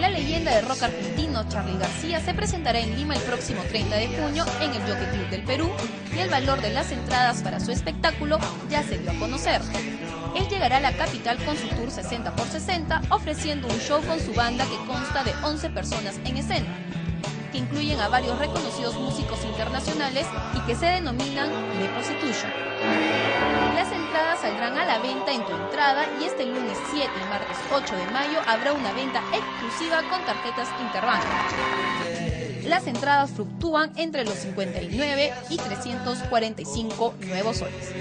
La leyenda de rock argentino Charly García se presentará en Lima el próximo 30 de junio en el Jockey Club del Perú y el valor de las entradas para su espectáculo ya se dio a conocer. Él llegará a la capital con su tour 60x60 ofreciendo un show con su banda que consta de 11 personas en escena, que incluyen a varios reconocidos músicos internacionales y que se denominan The Prostitution. Las entradas saldrán a la venta en Tu Entrada y este lunes 7 y martes 8 de mayo habrá una venta exclusiva con tarjetas Interbank. Las entradas fluctúan entre los 59 y 345 nuevos soles.